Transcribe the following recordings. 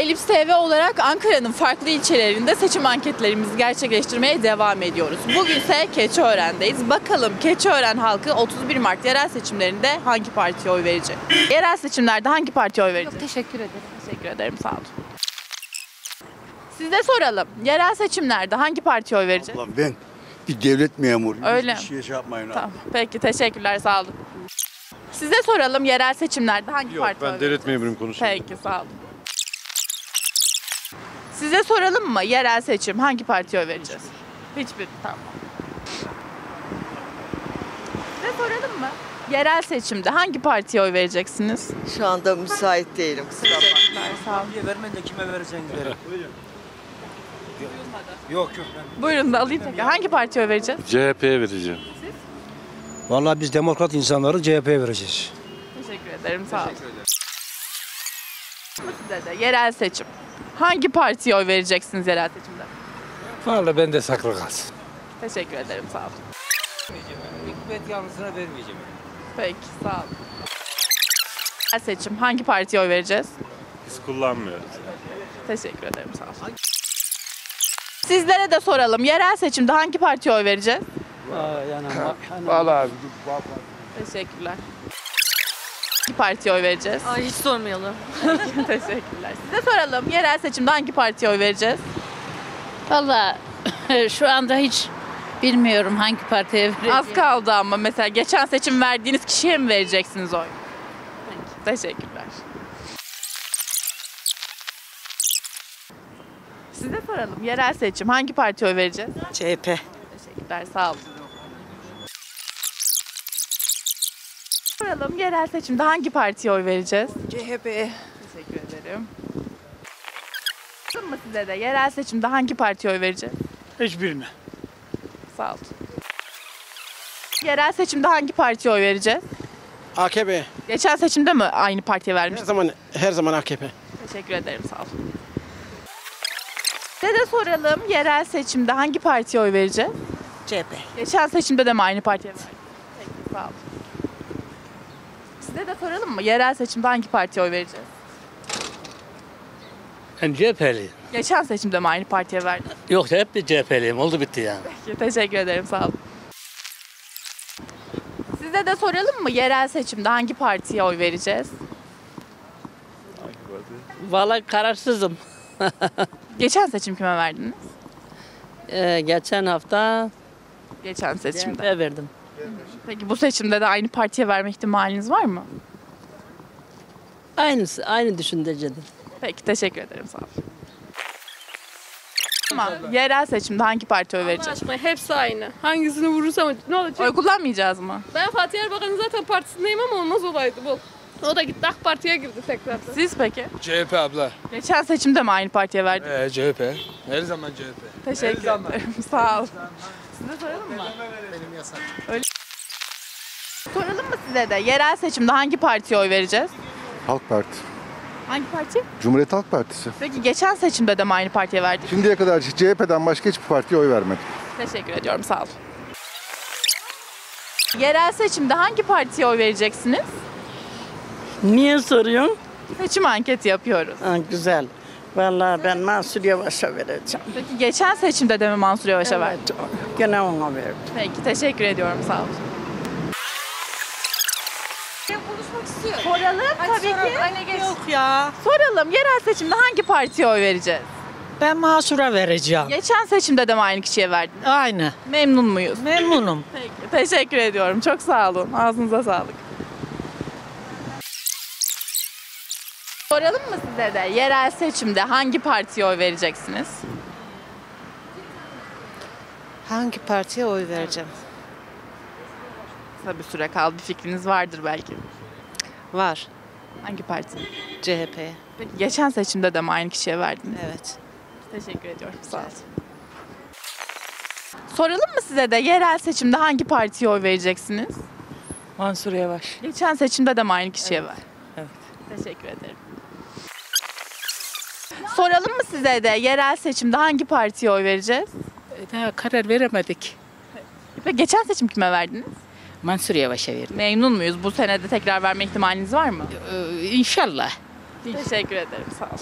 Elips TV olarak Ankara'nın farklı ilçelerinde seçim anketlerimizi gerçekleştirmeye devam ediyoruz. Bugün ise Keçiören'deyiz. Bakalım Keçiören halkı 31 Mart yerel seçimlerinde hangi partiye oy verecek? Yerel seçimlerde hangi partiye oy verecek? Çok teşekkür ederim. Teşekkür ederim, sağ olun. Size soralım. Yerel seçimlerde hangi partiye oy verecek? Ablam ben bir devlet memuruyum. Öyle. Hiçbir şeye şey yapmayın. Tamam. Peki, teşekkürler, sağ olun. Size soralım. Yerel seçimlerde hangi partiye oy verecek? Ben devlet memuruyum konusunda. Peki, sağ olun. Size soralım mı? Yerel seçim hangi partiye oy vereceğiz? Hiçbir. Tamam. Size soralım mı? Yerel seçimde hangi partiye oy vereceksiniz? Şu anda müsait değilim. Kusura bakmayın. Sağ olun. Vermeyin de kime vereceğiniz verin. Yok. Buyurun da alayım tekrar. Hangi partiye oy vereceğiz? CHP'ye vereceğim. Siz? Vallahi biz demokrat insanları CHP'ye vereceğiz. Teşekkür ederim. Sağ olun. Size de yerel seçim. Hangi partiye oy vereceksiniz yerel seçimde? Vallahi ben de saklı kalsın. Teşekkür ederim, sağ olun. Hükümet yalnızına vermeyeceğim. Peki, sağ olun. Yerel seçim hangi partiye oy vereceğiz? Biz kullanmıyoruz. Teşekkür ederim, sağ olun. Sizlere de soralım. Yerel seçimde hangi partiye oy vereceğiz? Vallahi. Teşekkürler. Hangi partiye oy vereceğiz? Ay, hiç sormayalım. Teşekkürler. Size soralım. Yerel seçimde hangi partiye oy vereceğiz? Vallahi şu anda hiç bilmiyorum hangi partiye vereceğim. Az kaldı ama mesela geçen seçim verdiğiniz kişiye mi vereceksiniz oy? Peki. Teşekkürler. Size soralım. Yerel seçim hangi partiye oy vereceğiz? CHP. Teşekkürler. Sağ olun. Soralım, yerel seçimde hangi partiye oy vereceğiz? CHP'ye. Teşekkür ederim. Soralım mı size de yerel seçimde hangi partiye oy vereceğiz? Hiçbirine. Sağ olun. Yerel seçimde hangi partiye oy vereceğiz? AKP'ye. Geçen seçimde mi aynı partiye vermiştiniz? Her zaman AKP. Teşekkür ederim, sağ olun. Size de soralım, yerel seçimde hangi partiye oy vereceğiz? CHP. Geçen seçimde de mi aynı partiye verdiniz? Peki, sağ olun. Size de soralım mı? Yerel seçimde hangi partiye oy vereceğiz? Ben CHP'liyim. Geçen seçimde mi aynı partiye verdiniz? Yok, hep bir CHP'liyim. Oldu bitti yani. Peki, teşekkür ederim. Sağ olun. Size de soralım mı? Yerel seçimde hangi partiye oy vereceğiz? Vallahi kararsızım. Geçen seçim kime verdiniz? Geçen hafta... Geçen seçimde. CHP'ye verdim. Peki bu seçimde de aynı partiye verme ihtimaliniz var mı? Aynı düşüncedeyim. Peki, teşekkür ederim, sağ olun. Ama yerel seçimde hangi partiye oy vereceğiz? Allah aşkına, hepsi aynı. Hangisini vurursam ne olacak? Oy kullanmayacağız mı? Ben Fatih Erbakan'ın zaten partisindeyim ama olmaz olaydı bu. O da gitti, AK Parti'ye girdi tekrar. Siz peki? CHP abla. Geçen seçimde mi aynı partiye verdiniz? CHP. Her zaman CHP. Teşekkür ederim. Sağ ol. Size soralım mı? Benim yasak. Öyle. Soralım mı size de yerel seçimde hangi partiye oy vereceğiz? Halk Parti. Hangi parti? Cumhuriyet Halk Partisi. Peki geçen seçimde de mi aynı partiye verdik? Şimdiye kadar CHP'den başka hiçbir partiye oy vermedim. Teşekkür ediyorum, sağ olun. Yerel seçimde hangi partiye oy vereceksiniz? Niye soruyorsun? Seçim anketi yapıyoruz. Ha, güzel. Vallahi ben Mansur Yavaş'a vereceğim. Peki geçen seçimde de mi Mansur Yavaş'a verdin? Gene ona verdim. Peki, teşekkür ediyorum, sağ olun. Konuşmak istiyorum. Soralım. Hadi tabii soralım. Ki. Anne, geç. Yok ya. Soralım, yerel seçimde hangi partiye oy vereceğiz? Ben Mansur'a vereceğim. Geçen seçimde de mi aynı kişiye verdiniz? Aynı. Memnun muyuz? Memnunum. Peki, teşekkür ediyorum. Çok sağ olun. Ağzınıza sağlık. Soralım mı size de yerel seçimde hangi partiye oy vereceksiniz? Hangi partiye oy vereceğim? Tabii süre kaldı. Bir fikriniz vardır belki. Var. Hangi parti? CHP'ye. Peki geçen seçimde de mi aynı kişiye verdiniz? Evet. Teşekkür ediyorum. Sağ olun. Soralım mı size de yerel seçimde hangi partiye oy vereceksiniz? Mansur Yavaş. Geçen seçimde de mi aynı kişiye verdiniz? Evet. Teşekkür ederim. Soralım mı size de yerel seçimde hangi partiye oy vereceğiz? Daha karar veremedik. Peki geçen seçim kime verdiniz? Mansur Yavaş'a verdim. Memnun muyuz? Bu senede tekrar verme ihtimaliniz var mı? İnşallah. Teşekkür ederim. Sağ olun.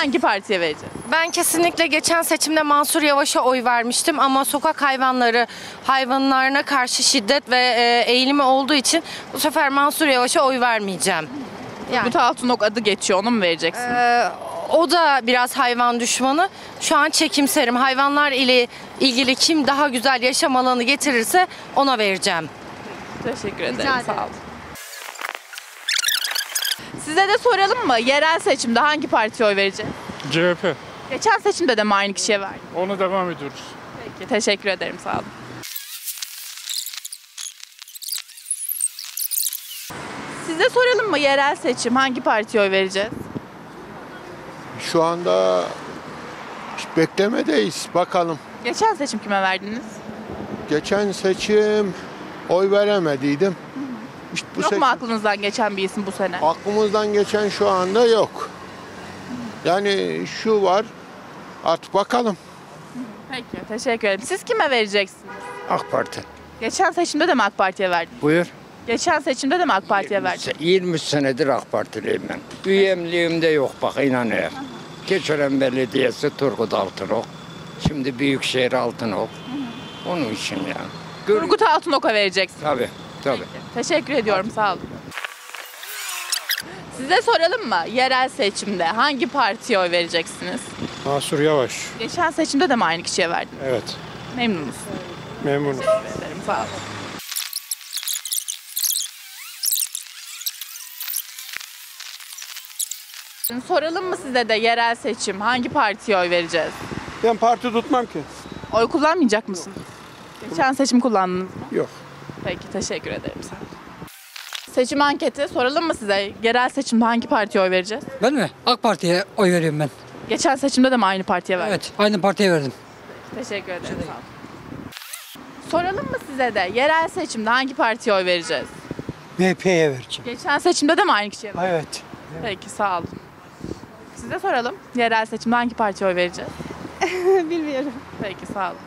hangi partiye vereceğiz? Ben kesinlikle geçen seçimde Mansur Yavaş'a oy vermiştim ama sokak hayvanlarına karşı şiddet ve eğilimi olduğu için bu sefer Mansur Yavaş'a oy vermeyeceğim. Yani. Turgut Altınok adı geçiyor, onu mu vereceksin? O da biraz hayvan düşmanı. Şu an çekimserim. Hayvanlar ile ilgili kim daha güzel yaşam alanı getirirse ona vereceğim. Teşekkür ederim. Sağ olun. Size de soralım mı? Yerel seçimde hangi partiye oy vereceğiz? CHP. Geçen seçimde de mi aynı kişiye verdik? Onu devam ediyoruz. Peki, teşekkür ederim. Sağ olun. Size soralım mı? Yerel seçim hangi partiye oy vereceğiz? Şu anda beklemedeyiz. Bakalım. Geçen seçim kime verdiniz? Geçen seçim oy veremediydim. İşte bu yok mu aklınızdan geçen bir isim bu sene? Aklımızdan geçen şu anda yok. Yani şu var, artık bakalım. Peki, teşekkür ederim. Siz kime vereceksiniz? AK Parti. Geçen seçimde de mi AK Parti'ye verdin? Buyur. Geçen seçimde de mi AK Parti'ye verdin? 20 senedir AK Partiliyim ben. Üyemliğimde yok bak, inanıyorum. Keçiören Belediyesi Turgut Altınok. Şimdi Büyükşehir Altınok. Onun için yani. Turgut Altınok'a vereceksin. Tabii. Tabii. Peki, teşekkür ediyorum. Hadi. Sağ olun. Size soralım mı? Yerel seçimde hangi partiye oy vereceksiniz? Mansur Yavaş. Geçen seçimde de mi aynı kişiye verdiniz? Evet. Memnunuz. Memnunuz. Teşekkür ederim. Sağ olun. Soralım mı size de yerel seçim hangi partiye oy vereceğiz? Ben parti tutmam ki. Oy kullanmayacak mısın? Yok. Geçen seçim kullandınız mı? Yok. Peki, teşekkür ederim. Sağ olun. Seçim anketi soralım mı size? Yerel seçimde hangi partiye oy vereceğiz? Ben mi? AK Parti'ye oy veriyorum ben. Geçen seçimde de mi aynı partiye verdin? Evet, aynı partiye verdim. Peki, teşekkür ederim. Sağ olun. Soralım mı size de yerel seçimde hangi partiye oy vereceğiz? MHP'ye vereceğim. Geçen seçimde de mi aynı kişiye verdin? Evet. Peki, sağ olun. Size soralım. Yerel seçimde hangi partiye oy vereceğiz? Bilmiyorum. Peki, sağ olun.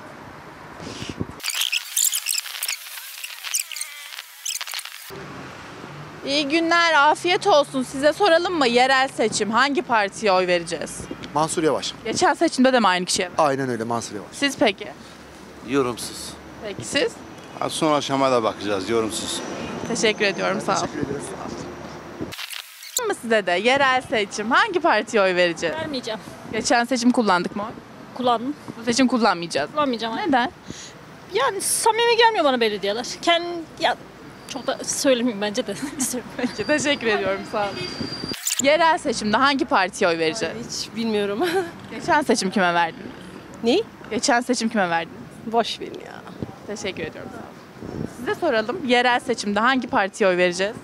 İyi günler, afiyet olsun. Size soralım mı? Yerel seçim hangi partiye oy vereceğiz? Mansur Yavaş. Geçen seçimde de mi aynı kişiye? Aynen öyle, Mansur Yavaş. Siz peki? Yorumsuz. Peki siz? Son aşamada bakacağız, yorumsuz. Teşekkür ediyorum, sağ olun. Teşekkür ederim. Sağ olun. Size de yerel seçim hangi partiye oy vereceğiz? Vermeyeceğim. Geçen seçim kullandık mı? Kullandım. Bu seçim kullanmayacağız. Kullanmayacağım. Neden? Yani samimi gelmiyor bana belediyeler. Çok da söylemeyeyim bence de. Peki, teşekkür ediyorum. Sağ olun. Yerel seçimde hangi partiye oy vereceğiz? Ay, hiç bilmiyorum. Geçen seçim kime verdin? Ne? Geçen seçim kime verdin? Boş verin ya. Teşekkür ediyorum. Sağ olun. Size soralım. Yerel seçimde hangi partiye oy vereceğiz?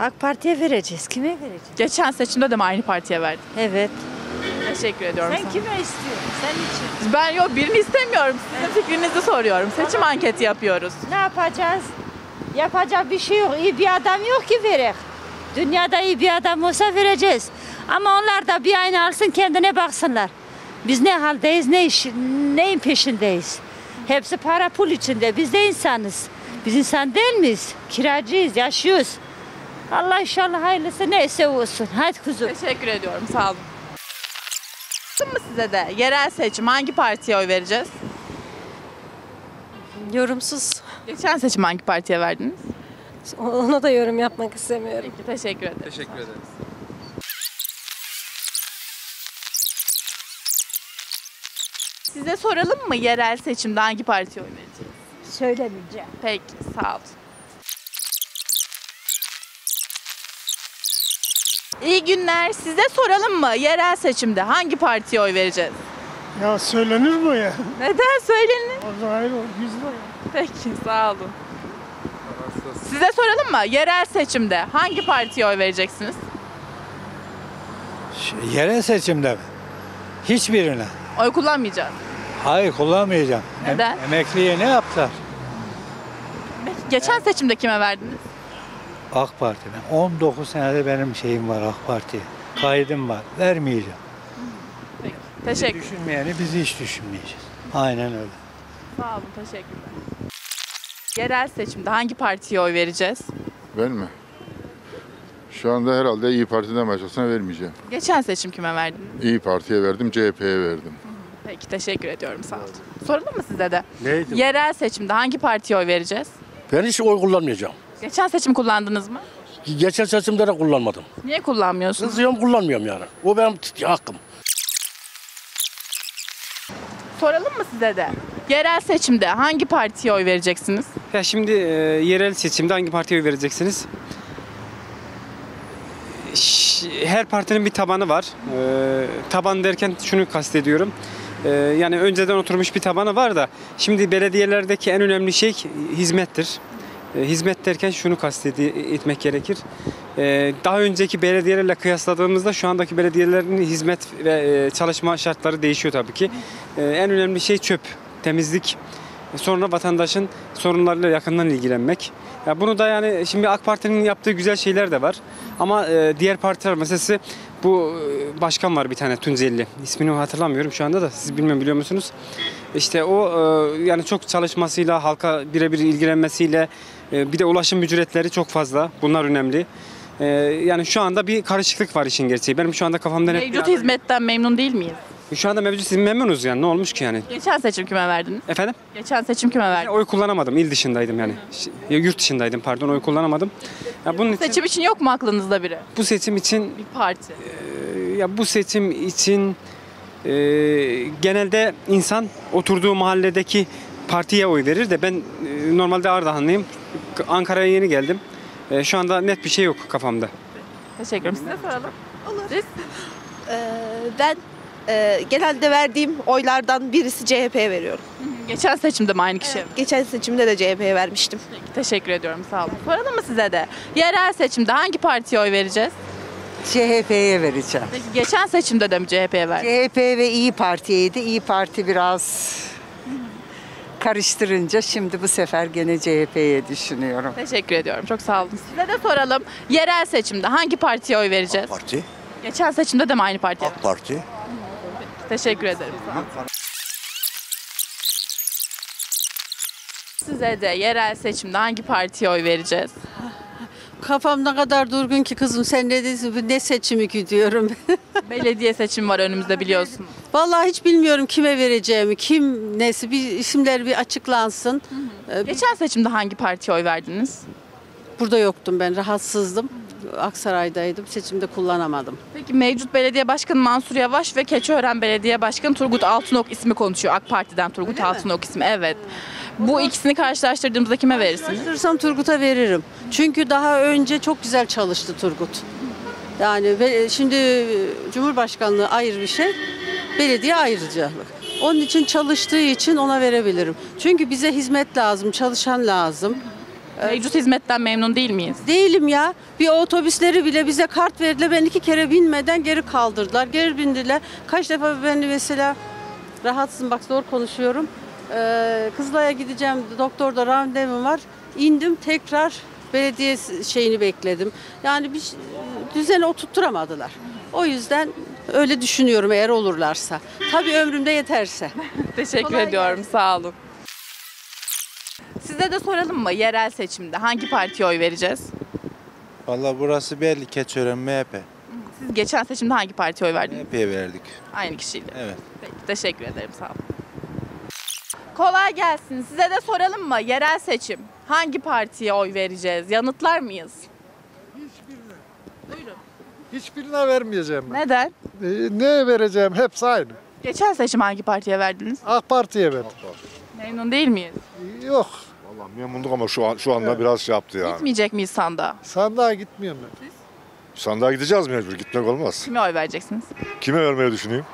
AK Parti'ye vereceğiz. Kime vereceğiz? Geçen seçimde de mi aynı partiye verdin? Evet. Teşekkür ediyorum. Sen kime istiyorsun? Sen için. Ben yok, birini istemiyorum. Sizin fikrinizi soruyorum. Seçim anketi yapıyoruz. Ne yapacağız? Yapacak bir şey yok. İyi bir adam yok ki verek. Dünyada iyi bir adam olsa vereceğiz. Ama onlar da bir aynı alsın, kendine baksınlar. Biz ne haldeyiz, neyin peşindeyiz? Hepsi para pul içinde. Biz de insanız. Biz insan değil miyiz? Kiracıyız, yaşıyoruz. Allah inşallah hayırlısı neyse olsun. Hadi kuzum. Teşekkür ediyorum. Sağ olun. Size de yerel seçim hangi partiye oy vereceğiz? Yorumsuz. Geçen seçim hangi partiye verdiniz? Ona da yorum yapmak istemiyorum. Peki, teşekkür ederim. Teşekkür ederiz. Size soralım mı? Yerel seçimde hangi partiye oy vereceğiz? Söylemeyeceğim. Peki, sağ olun. İyi günler. Size soralım mı? Yerel seçimde hangi partiye oy vereceğiz? Ya söylenir mi ya? Neden söylenir? O zaman hayır, gizli. Peki, sağ olun. Size soralım mı? Yerel seçimde hangi partiye oy vereceksiniz? Yerel seçimde mi? Hiçbirine. Oy kullanmayacağız. Hayır, kullanmayacağım. Neden? Emekliye ne yaptılar? Geçen seçimde kime verdiniz? AK Parti'den. 19 senede benim şeyim var AK Parti'ye. Kaydım var. Vermeyeceğim. Peki, teşekkür. Bizi düşünmeyeni bizi hiç düşünmeyeceğiz. Aynen öyle. Sağ olun, teşekkürler. Yerel seçimde hangi partiye oy vereceğiz? Ben mi? Şu anda herhalde İyi Parti'den başkasına vermeyeceğim. Geçen seçim kime verdin? İyi Parti'ye verdim, CHP'ye verdim. Peki, teşekkür ediyorum, sağ olun. Soralım mı size de? Neydi? Yerel seçimde hangi partiye oy vereceğiz? Ben hiç oy kullanmayacağım. Geçen seçim kullandınız mı? Geçen seçimde de kullanmadım. Niye kullanmıyorsunuz? Kızıyorum, kullanmıyorum yani. O benim hakkım. Soralım mı size de? Yerel seçimde hangi partiye oy vereceksiniz? Ya şimdi yerel seçimde hangi partiye oy vereceksiniz? Her partinin bir tabanı var. Taban derken şunu kastediyorum. Yani önceden oturmuş bir tabanı var da şimdi belediyelerdeki en önemli şey hizmettir. Hizmet derken şunu kastetmek gerekir. Daha önceki belediyelerle kıyasladığımızda şu andaki belediyelerin hizmet ve çalışma şartları değişiyor tabii ki. En önemli şey çöp, temizlik. Sonra vatandaşın sorunlarıyla yakından ilgilenmek. Ya bunu da yani şimdi AK Parti'nin yaptığı güzel şeyler de var. Ama diğer partiler meselesi, bu başkan var bir tane Tuncelli. İsmini hatırlamıyorum şu anda da, siz bilmiyorum, biliyor musunuz? İşte o yani çok çalışmasıyla, halka birebir ilgilenmesiyle, bir de ulaşım ücretleri çok fazla. Bunlar önemli. Yani şu anda bir karışıklık var işin gerçeği. Benim şu anda kafamda... Mevcut hizmetten memnun değil miyiz? Şu anda mevcut memnunuz yani, ne olmuş ki yani? Geçen seçim kime verdiniz? Efendim? Geçen seçim kime verdiniz? Oy kullanamadım, il dışındaydım yani. Yurt dışındaydım, pardon, oy kullanamadım. Ya bunun bu seçim için yok mu aklınızda biri? Bu seçim için... Bir parti. Ya bu seçim için genelde insan oturduğu mahalledeki partiye oy verir de ben normalde Ardahanlıyım. Ankara'ya yeni geldim. Şu anda net bir şey yok kafamda. Teşekkür ederim. Size soralım. Olur. Ben... genelde verdiğim oylardan birisi CHP'ye veriyorum. Geçen seçimde mi aynı kişi? Evet, geçen seçimde de CHP'ye vermiştim. Peki, teşekkür ediyorum, sağ olun. Soralım mı size de? Yerel seçimde hangi partiye oy vereceğiz? CHP'ye vereceğim. Peki, geçen seçimde de mi CHP'ye verdiniz? CHP ve İyi Parti'ydi. İyi Parti biraz karıştırınca şimdi bu sefer gene CHP'ye düşünüyorum. Teşekkür ediyorum, çok sağ olun. Size de soralım. Yerel seçimde hangi partiye oy vereceğiz? AK Parti. Geçen seçimde de mi aynı partiye? AK Parti. Teşekkür ederim. Size de yerel seçimde hangi partiye oy vereceğiz? Kafam ne kadar durgun ki kızım, sen ne dedin, ne seçimi gidiyorum. Belediye seçimi var önümüzde, biliyorsun. Vallahi hiç bilmiyorum kime vereceğimi, kim nesi, bir isimler bir açıklansın. Geçen seçimde hangi partiye oy verdiniz? Burada yoktum ben, rahatsızdım. Aksaray'daydım. Seçimde kullanamadım. Peki, mevcut belediye başkanı Mansur Yavaş ve Keçiören belediye başkanı Turgut Altınok ismi konuşuyor. AK Parti'den Turgut Altınok ismi. Evet. Bu ikisini karşılaştırdığımızda kime verirsin? Karşılaştırırsam Turgut'a veririm. Çünkü daha önce çok güzel çalıştı Turgut. Yani şimdi Cumhurbaşkanlığı ayrı bir şey, belediye ayrıcalık. Onun için, çalıştığı için ona verebilirim. Çünkü bize hizmet lazım, çalışan lazım. Mevcut hizmetten memnun değil miyiz? Değilim ya. Bir otobüsleri bile bize kart verdiler. Ben 2 kere binmeden geri kaldırdılar. Geri bindiler. Kaç defa beni mesela, rahatsızım bak, zor konuşuyorum. Kızılay'a gideceğim. Doktorda randevum var. İndim, tekrar belediye şeyini bekledim. Yani bir düzeni oturtturamadılar. O yüzden öyle düşünüyorum, eğer olurlarsa. Tabii ömrümde yeterse. Teşekkür ediyorum. Sağ olun. Size de soralım mı? Yerel seçimde hangi partiye oy vereceğiz? Vallahi burası belli, Keçiören MHP. Siz geçen seçimde hangi partiye oy verdiniz? MHP'ye verdik. Aynı kişiyle. Evet. Peki, teşekkür ederim, sağ olun. Kolay gelsin. Size de soralım mı? Yerel seçim hangi partiye oy vereceğiz? Yanıtlar mıyız? Hiçbirine. Buyurun. Hiçbirine vermeyeceğim ben. Neden? Neye vereceğim? Hepsi aynı. Geçen seçim hangi partiye verdiniz? AK Parti'ye verdim. Memnun değil miyiz? Yok. Vallahi memnunduk ama şu anda evet, biraz şey yaptı yani. Gitmeyecek miyiz sandığa? Sandığa gitmiyorum ben. Siz? Sandığa gideceğiz mecbur, gitmek olmaz. Kime oy vereceksiniz? Kime vermeyi düşüneyim?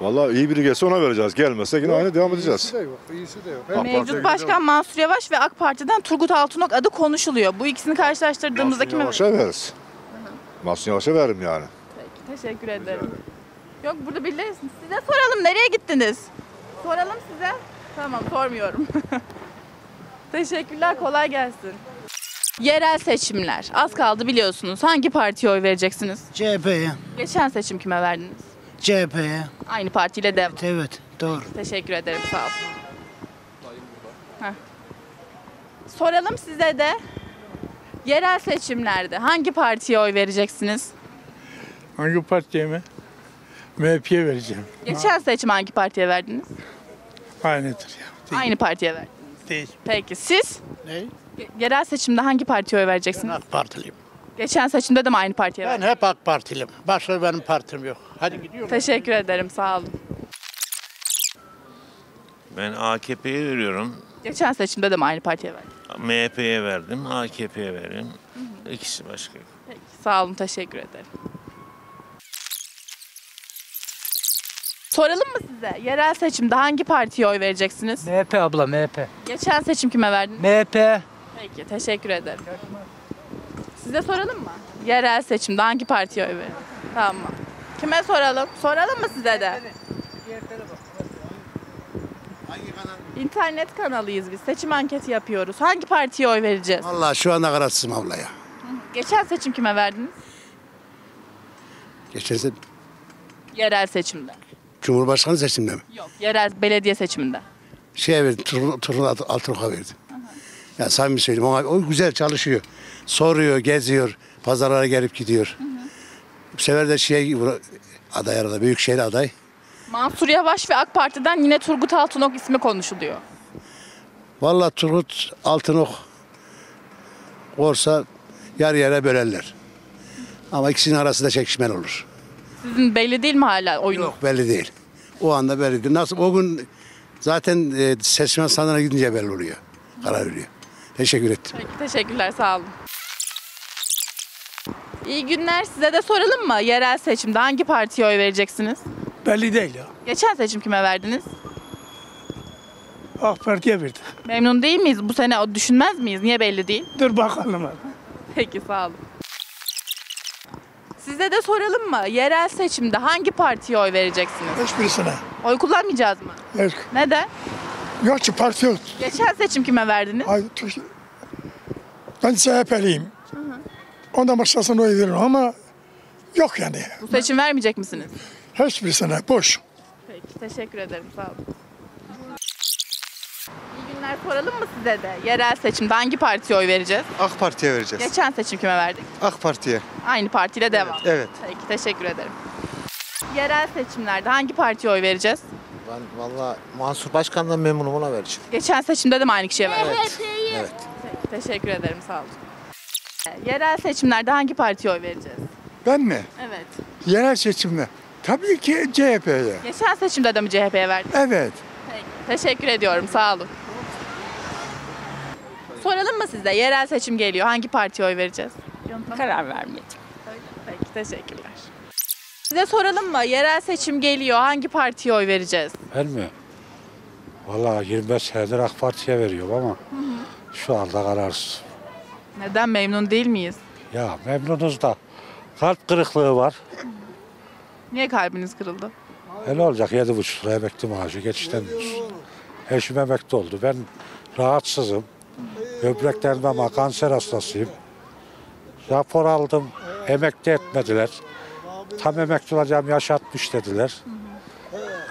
Vallahi iyi biri gelse ona vereceğiz, gelmezse yine aynı devam edeceğiz. İyisi de yok, iyisi de yok. Mevcut Başkan Mansur Yavaş ve AK Parti'den Turgut Altınok adı konuşuluyor. Bu ikisini karşılaştırdığımızda kime veririz? Mansur Yavaş'a veririz. Mansur Yavaş'a veririm yani. Peki, teşekkür ederim. Yok, burada biliriz. Size soralım, nereye gittiniz? Soralım size. Tamam, sormuyorum. Teşekkürler, kolay gelsin. Yerel seçimler az kaldı biliyorsunuz. Hangi partiye oy vereceksiniz? CHP'ye. Geçen seçim kime verdiniz? CHP'ye. Aynı partiyle devam. Evet, evet, doğru. Teşekkür ederim, sağ olun. Soralım size de Yerel seçimlerde hangi partiye oy vereceksiniz? Hangi partiye mi? MHP'ye vereceğim. Geçen seçim hangi partiye verdiniz? Aynıdır ya. Değil. Aynı partiye verdiniz. Değil. Peki siz? Ne? Yerel seçimde hangi partiye oy vereceksiniz? Ben AK Partiliyim. Geçen seçimde de mi aynı partiye verdiniz? Ben hep AK Partiliyim. Başka benim partim yok. Hadi gidiyorum. Teşekkür ederim. Sağ olun. Ben AKP'ye veriyorum. Geçen seçimde de mi aynı partiye verdiniz? MHP'ye verdim, AKP'ye verdim. Hı hı. İkisi başka. Peki. Sağ olun. Teşekkür ederim. Soralım mı size? Yerel seçimde hangi partiye oy vereceksiniz? MHP abla, MHP. Geçen seçim kime verdiniz? MHP. Peki, teşekkür ederim. Size soralım mı? Yerel seçimde hangi partiye oy vereceksiniz? Tamam. Kime soralım? Soralım mı size de? İnternet kanalıyız biz. Seçim anketi yapıyoruz. Hangi partiye oy vereceğiz? Vallahi şu anda kararsızım abla ya. Geçen seçim kime verdiniz? Geçen seçim? Yerel seçimde. Cumhurbaşkanı seçiminde mi? Yok, yerel belediye seçiminde. Şeye verdim, Turgut Altınok'a verdim. Aha. Ya samimi söyleyeyim, o güzel çalışıyor. Soruyor, geziyor, pazarlara gelip gidiyor. Hı hı. Bu sefer de aday arada, büyükşehir aday. Mansur Yavaş ve AK Parti'den yine Turgut Altınok ismi konuşuluyor. Vallahi Turgut Altınok olsa yarı yere bölerler. Hı. Ama ikisinin arasında çekişmen olur. Sizin belli değil mi hala oyun? Yok, belli değil. O anda belli değil. Nasıl o gün zaten seçmen sandığına gidince belli oluyor. Karar veriyor. Teşekkür ettim. Peki, teşekkürler, sağ olun. İyi günler, size de soralım mı? Yerel seçimde hangi partiye oy vereceksiniz? Belli değil ya. Geçen seçim kime verdiniz? AK Parti'ye verdim. Memnun değil miyiz? Bu sene düşünmez miyiz? Niye belli değil? Dur bakalım. Peki, sağ olun. Size de soralım mı? Yerel seçimde hangi partiye oy vereceksiniz? Hiçbirisine. Oy kullanmayacağız mı? Yok. Neden? Yok ki parti yok. Geçen seçim kime verdiniz? Hayır, ben CHP'liyim. Ondan başkasına oy veririm ama yok yani. Bu seçim vermeyecek misiniz? Hiçbirisine, boş. Peki, teşekkür ederim, sağ olun. İyi günler, soralım mı size de? Yerel seçimde hangi partiye oy vereceğiz? AK Parti'ye vereceğiz. Geçen seçim kime verdik? AK Parti'ye. Aynı partiyle devam. Evet. Peki, teşekkür ederim. Yerel seçimlerde hangi partiye oy vereceğiz? Ben valla Mansur Başkan'dan memnunum, ona vereceğim. Geçen seçimde de mi aynı kişiye verdik? Evet. Evet. Peki, teşekkür ederim, sağ olun. Yerel seçimlerde hangi partiye oy vereceğiz? Ben mi? Evet. Yerel seçimde tabii ki CHP'ye. Geçen seçimde de mi CHP'ye verdik? Evet. Peki, teşekkür ediyorum, sağ olun. Soralım mı size? Yerel seçim geliyor. Hangi partiye oy vereceğiz? Karar vermeyeceğim. Peki, teşekkürler. Size soralım mı? Yerel seçim geliyor. Hangi partiye oy vereceğiz? Ben mi? Vallahi 25 senedir AK Parti'ye veriyorum ama şu anda kararsız. Neden? Memnun değil miyiz? Ya memnunuz da kalp kırıklığı var. Niye kalbiniz kırıldı? Ne olacak? 7,5 lira emekli maaşı geçiştirmiyoruz. Eşim emekli oldu. Ben rahatsızım. Böbreklerimde ama kanser hastasıyım. Rapor aldım, emekli etmediler. Tam emekli olacağım yaş 60 dediler.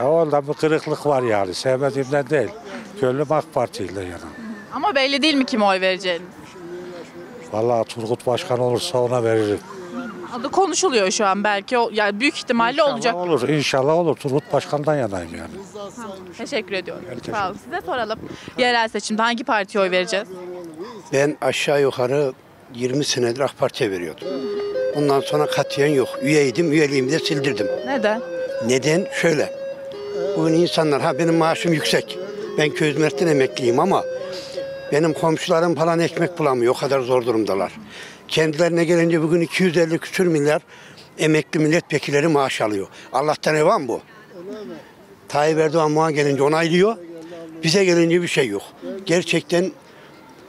Ondan bir kırıklık var yani, sevmediğimden değil. Gönlüm AK Parti ile yana. Ama belli değil mi kime oy vereceğiniz? Vallahi Turgut Başkan olursa ona veririm. Adı konuşuluyor şu an belki, yani büyük ihtimalle inşallah olacak. Olur, inşallah olur. Turgut Başkan'dan yanayım yani. Tamam, teşekkür ediyorum. Herkes. Sağ olun. Size soralım. Yerel seçimde hangi partiye oy vereceğiz? Ben aşağı yukarı 20 senedir AK Parti'ye veriyordum. Ondan sonra katiyen yok. Üyeydim, üyeliğimi de sildirdim. Neden? Neden? Şöyle. Bugün insanlar, benim maaşım yüksek. Ben köy hizmetten emekliyim ama benim komşularım falan ekmek bulamıyor. O kadar zor durumdalar. Kendilerine gelince bugün 250 küsür milyar emekli milletvekilleri maaş alıyor. Allah'tan evan bu. Tayyip Erdoğan muha gelince onaylıyor. Bize gelince bir şey yok. Gerçekten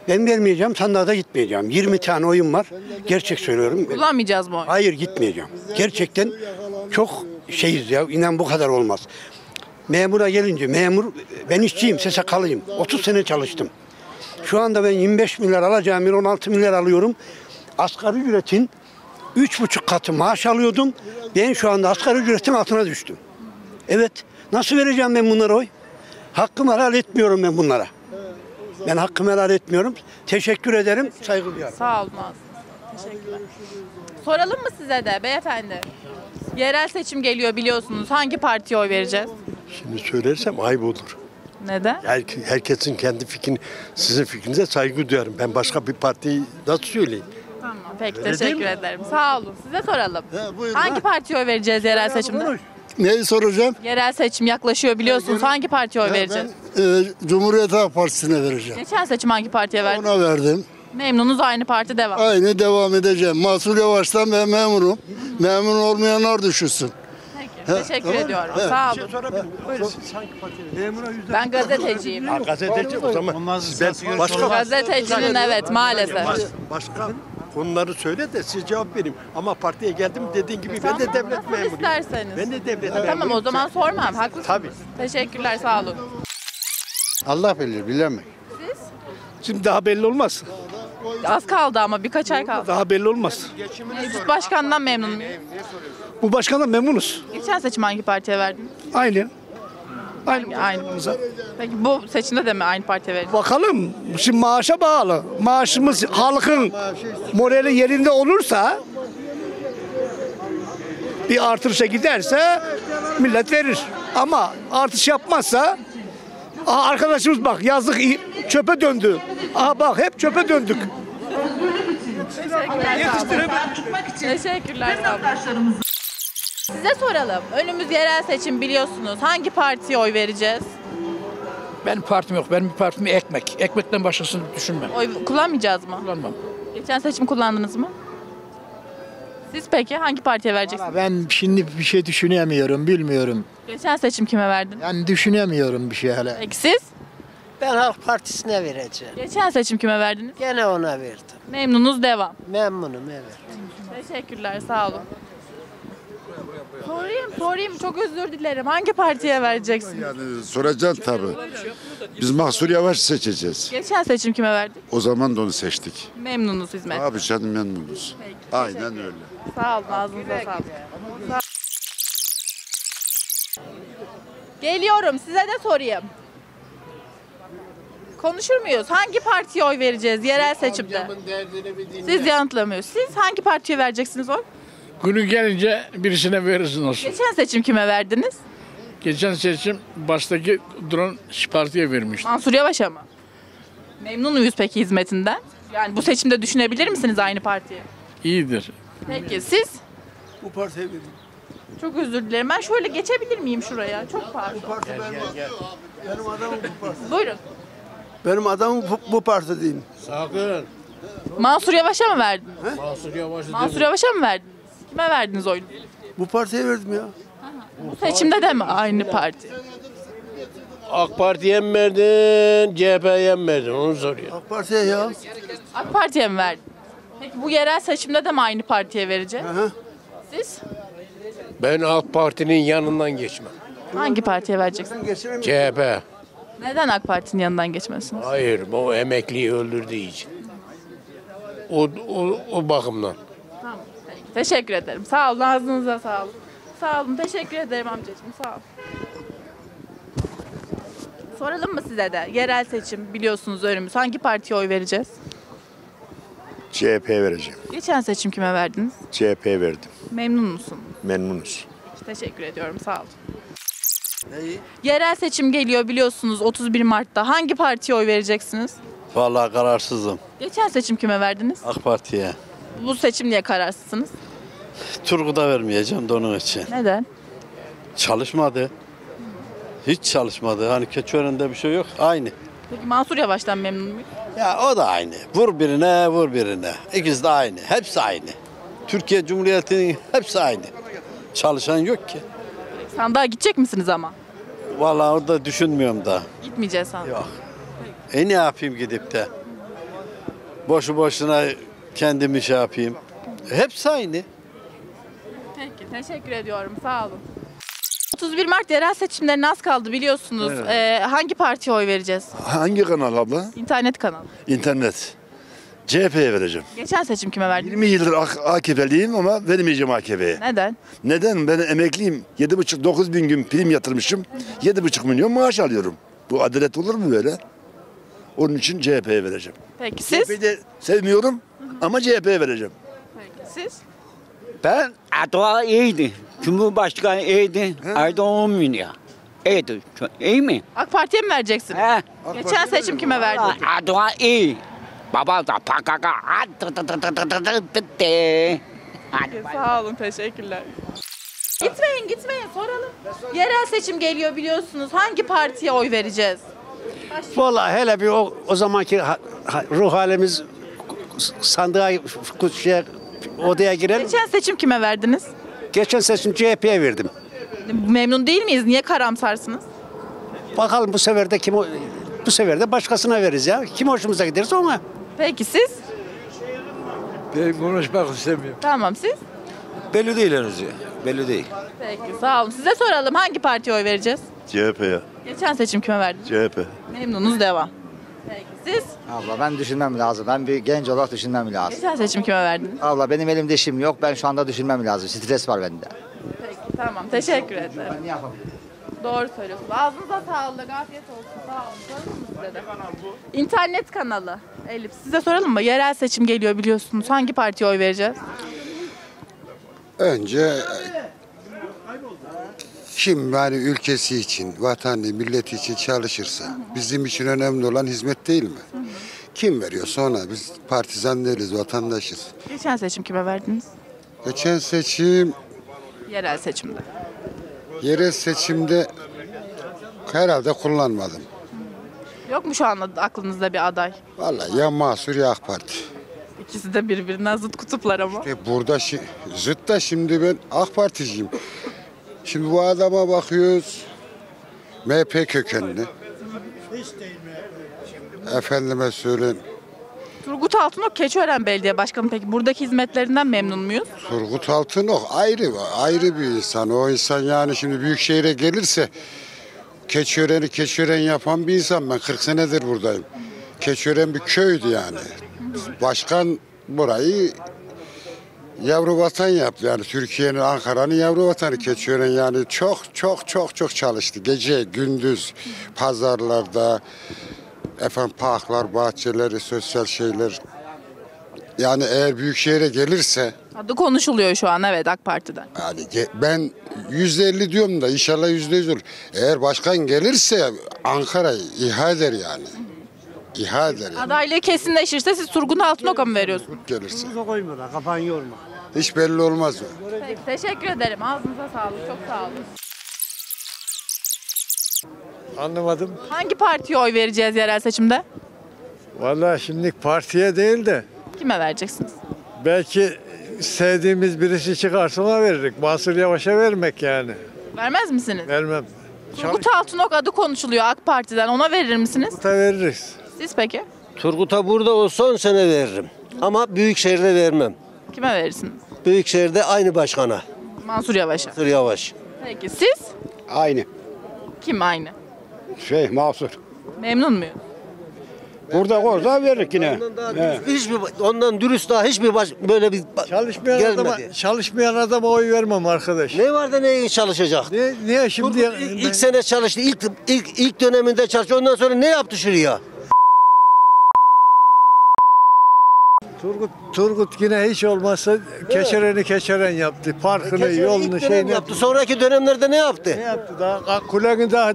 ben vermeyeceğim, sandığa da gitmeyeceğim. 20 tane oyum var. Gerçek söylüyorum. Kullanmayacağız mı? Hayır, gitmeyeceğim. Gerçekten çok şeyiz ya. İnan bu kadar olmaz. Memura gelince memur, ben işçiyim, SSK'lıyım. 30 sene çalıştım. Şu anda ben 25 milyar alacağım, 16 milyar alıyorum. Asgari ücretin 3,5 katı maaş alıyordum. Ben şu anda asgari ücretin altına düştüm. Evet. Nasıl vereceğim ben bunlara oy? Hakkımı helal etmiyorum ben bunlara. Ben hakkımı helal etmiyorum. Teşekkür ederim, saygı duyarım. Sağ olun. Teşekkürler. Soralım mı size de beyefendi? Yerel seçim geliyor biliyorsunuz. Hangi partiye oy vereceğiz? Şimdi söylersem ayıp olur. Neden? Herkesin kendi fikrini, sizin fikrinize saygı duyarım. Ben başka bir partiyi nasıl söyleyeyim? Tamam, peki öyle teşekkür ederim. Sağ olun. Size soralım. Ha, buyurun, hangi partiye oy vereceğiz yerel seçimde? Neyi soracağım? Yerel seçim yaklaşıyor biliyorsunuz. Hangi partiye oy vereceğiz? Ben Cumhuriyet Halk Partisi'ne vereceğim. Geçen seçim hangi partiye verdiniz? Ona verdim. Memnunuz, aynı parti devam. Aynı devam edeceğim. Mansur Yavaş'tan ben memurum. Memnun olmayanlar düşünsün. Peki, teşekkür ediyorum. Sağ olun. Ben gazeteciyim. Ha, gazeteci o zaman. Ben başka gazetecinin evet maalesef. Başka konuları söyle de siz cevap verin. Ama partiye geldim dediğin gibi ben de devlet memuruyum. İsterseniz. Ben de devlet memuruyum. Tamam o zaman sormam. Haklısınız. Tabii. Teşekkürler, sağ olun. Allah bilir, bilemem. Siz? Şimdi daha belli olmaz. Az kaldı ama birkaç ay kaldı. Daha belli olmaz. Mevcut başkandan memnun muyum? Bu başkandan memnunuz. Geçen seçim hangi partiye verdiniz? Aynı. Aynı. Peki bu seçimde de mi aynı partiye verdiniz? Bakalım. Şimdi maaşa bağlı. Maaşımız halkın morali yerinde olursa bir artırışa giderse millet verir. Ama artış yapmazsa arkadaşımız bak yazlık çöpe döndü. Aha bak hep çöpe döndük. Teşekkürler sağ olun. Size soralım. Önümüz yerel seçim biliyorsunuz. Hangi partiye oy vereceğiz? Benim partim yok. Benim partim ekmek. Ekmekten başkasını düşünmem. Oy kullanmayacağız mı? Kullanmam. Geçen seçim kullandınız mı? Siz peki hangi partiye vereceksiniz? Ben şimdi bir şey düşünemiyorum, bilmiyorum. Geçen seçim kime verdin? Yani düşünemiyorum bir şey hele. Peki siz? Ben Halk Partisi'ne vereceğim. Geçen seçim kime verdiniz? Gene ona verdim. Memnunuz, devam. Memnunum, evet. Teşekkürler, sağ olun. Sorayım, çok özür dilerim. Hangi partiye vereceksiniz? Yani soracaksın tabii. Biz Mansur Yavaş seçeceğiz. Geçen seçim kime verdik? O zaman da onu seçtik. Memnunuz hizmet. Abi canım memnunuz. Peki, aynen öyle. Sağ olun, ağzınıza sağlık. Geliyorum, size de sorayım. Konuşur muyuz? Hangi partiye oy vereceğiz yerel seçimde? Siz yanıtlamıyorsunuz. Siz hangi partiye vereceksiniz oy? Günü gelince birisine verirsiniz. Geçen seçim kime verdiniz? Geçen seçim baştaki duran partiye vermiştim. Mansur Yavaş'a mı? Memnun muyuz peki hizmetinden? Yani bu seçimde düşünebilir misiniz aynı partiye? İyidir. Peki siz? Bu partiye verdim. Çok özür dilerim. Ben şöyle geçebilir miyim şuraya? Çok pardon. Gel. Benim adamım bu parti. Buyurun. Benim adamım bu parti diyeyim. Sakın. Mansur Yavaş'a mı verdiniz? He? Mansur Yavaş'a mı verdiniz? Kime verdiniz oyunu? Bu partiye verdim ya. Aha. Bu seçimde de mi aynı parti? AK Parti'ye mi verdin, CHP'ye mi verdin? Onu soruyor. AK Parti'ye ya. AK Parti'ye mi verdin? Peki bu yerel seçimde de mi aynı partiye vereceğiz? Aha. Siz? Ben AK Parti'nin yanından geçmem. Hangi partiye vereceksiniz? CHP. Neden AK Parti'nin yanından geçmezsiniz? Hayır, o emekliyi öldürdüğü için. O bakımdan. Tamam. Teşekkür ederim. Sağ olun. Ağzınıza sağ olun. Sağ olun. Teşekkür ederim amcacığım. Sağ olun. Soralım mı size de? Yerel seçim biliyorsunuz önümüz. Hangi partiye oy vereceğiz? CHP'ye vereceğim. Geçen seçim kime verdiniz? CHP'ye verdim. Memnun musun? Memnunuz. Teşekkür ediyorum. Sağ olun. Neyi? Yerel seçim geliyor biliyorsunuz 31 Mart'ta. Hangi partiye oy vereceksiniz? Vallahi kararsızım. Geçen seçim kime verdiniz? AK Parti'ye. Bu seçim niye kararsızsınız? Turgut'a vermeyeceğim de onun için. Neden? Çalışmadı. Hiç çalışmadı. Hani Keçiören'de bir şey yok. Aynı. Peki Mansur Yavaş'tan memnun muyum? Ya o da aynı. Vur birine. İkisi de aynı. Hepsi aynı. Türkiye Cumhuriyeti'nin hepsi aynı. Çalışan yok ki. Sandığa gidecek misiniz ama? Vallahi orada düşünmüyorum da. Gitmeyeceğiz sandığa. Yok. Ne yapayım gidip de? Boşu boşuna kendimi şey yapayım. Hepsi aynı. Peki, teşekkür ediyorum. Sağ olun. 31 Mart yerel seçimlerine az kaldı biliyorsunuz. Evet. Hangi partiye oy vereceğiz? Hangi kanal abla? İnternet kanalı. İnternet. CHP'ye vereceğim. Geçen seçim kime verdiniz? 20 yıldır AKP'liyim ama vermeyeceğim AKP'ye. Neden? Neden? Ben emekliyim. 7,5-9 bin gün prim yatırmışım. 7,5 milyon maaş alıyorum. Bu adalet olur mu böyle? Onun için CHP'ye vereceğim. Peki siz? CHP'yi de sevmiyorum ama CHP'ye vereceğim. Peki siz? Ben Erdoğan iyiydi. Cumhurbaşkanı iyiydi. Erdoğan olmuyor ya. İyiydi. İyi mi? AK Parti'ye mi vereceksin? He. Geçen seçim kime verdin? Erdoğan iyi. Baba da pakaka. Sağ olun, teşekkürler. Gitmeyin, gitmeyin, soralım. Yerel seçim geliyor biliyorsunuz. Hangi partiye oy vereceğiz? Vallahi hele bir o zamanki ruh halimiz sandığa, odaya girelim. Geçen seçim kime verdiniz? Geçen seçim CHP'ye verdim. Memnun değil miyiz? Niye karamsarsınız? Bakalım bu sefer de kim, bu sefer de başkasına veririz ya. Kim hoşumuza giderse ona. Peki siz? Ben konuşmak istemiyorum. Tamam, siz? Belli değil henüz ya. Belli değil. Peki, sağ olun. Size soralım, hangi partiye oy vereceğiz? CHP'ye. Geçen seçim kime verdiniz? CHP. Memnunuz, devam. Peki siz? Abla ben düşünmem lazım. Ben bir genç olarak düşünmem lazım. Geçen seçim kime verdiniz? Abla benim elimde işim yok. Ben şu anda düşünmem lazım. Stres var bende. Peki tamam. Teşekkür ederim. Ben ne yapalım? Doğru söylüyorsun. Ağzınıza sağlık. Afiyet olsun. Sağ olun. İnternet kanalı Elips. Size soralım mı? Yerel seçim geliyor biliyorsunuz. Hangi partiye oy vereceğiz? Önce kim yani ülkesi için, vatanı, milleti için çalışırsa, bizim için önemli olan hizmet değil mi? Kim veriyorsa ona, biz partizan değiliz, vatandaşız. Geçen seçim kime verdiniz? Geçen seçim... Yerel seçimde. Yerel seçimde herhalde kullanmadım. Yok mu şu an aklınızda bir aday? Vallahi ya Mansur ya AK Parti. İkisi de birbirinden zıt kutuplar ama. İşte burada zıt da şimdi ben AK Particiyim. Şimdi bu adama bakıyoruz, MHP kökenli. Efendime söyleyeyim. Turgut Altınok Keçiören Belediye Başkanı, peki buradaki hizmetlerinden memnun muyuz? Turgut Altınok ayrı bir insan. O insan yani şimdi büyükşehire gelirse Keçiören'i Keçiören yapan bir insan. Ben 40 senedir buradayım. Keçiören bir köydü yani. Başkan burayı yavru vatan yaptı yani, Türkiye'nin, Ankara'nın yavru vatanı Keçiören yani. Çok çalıştı, gece gündüz, pazarlarda, efendim parklar, bahçeleri, sosyal şeyler. Yani eğer büyükşehire gelirse adı konuşuluyor şu an, evet, AK Parti'den. Yani ben %50 diyorum da inşallah %100 olur. Eğer başkan gelirse Ankara'yı İHA eder yani. İHA eder yani. Adaylığı kesinleşirse siz Turgut Altınok'a mı veriyorsunuz? Gelirse. Kafan yorma. Hiç belli olmaz o. Peki, teşekkür ederim. Ağzınıza sağlık. Çok sağ olun. Anlamadım. Hangi partiye oy vereceğiz yerel seçimde? Vallahi şimdi partiye değil de. Kime vereceksiniz? Belki sevdiğimiz birisi çıkarsa ona veririk. Mansur Yavaş'a vermek yani. Vermez misiniz? Vermem. Turgut Altınok adı konuşuluyor AK Parti'den. Ona verir misiniz? Turgut'a veririz. Siz peki? Turgut'a burada o son sene veririm. Ama büyükşehirde vermem. Kime verirsiniz? Büyükşehirde aynı başkana. Mansur Yavaş'a. Mansur Yavaş. Peki siz? Aynı. Kim aynı? Mansur. Memnun muyum? Burada orada veririk yine. Ondan dürüst daha hiçbir böyle bir çalışmayan adama oy vermem arkadaş. Ne var da neye çalışacak? Niye şimdi? İlk sene çalıştı, ilk döneminde çalıştı. Ondan sonra ne yaptı şuraya? Turgut yine hiç olmazsa Keçiören'i yaptı. Parkını, yolunu, şeyini yaptı. Sonraki dönemlerde ne yaptı? Ne yaptı? Daha kulenin daha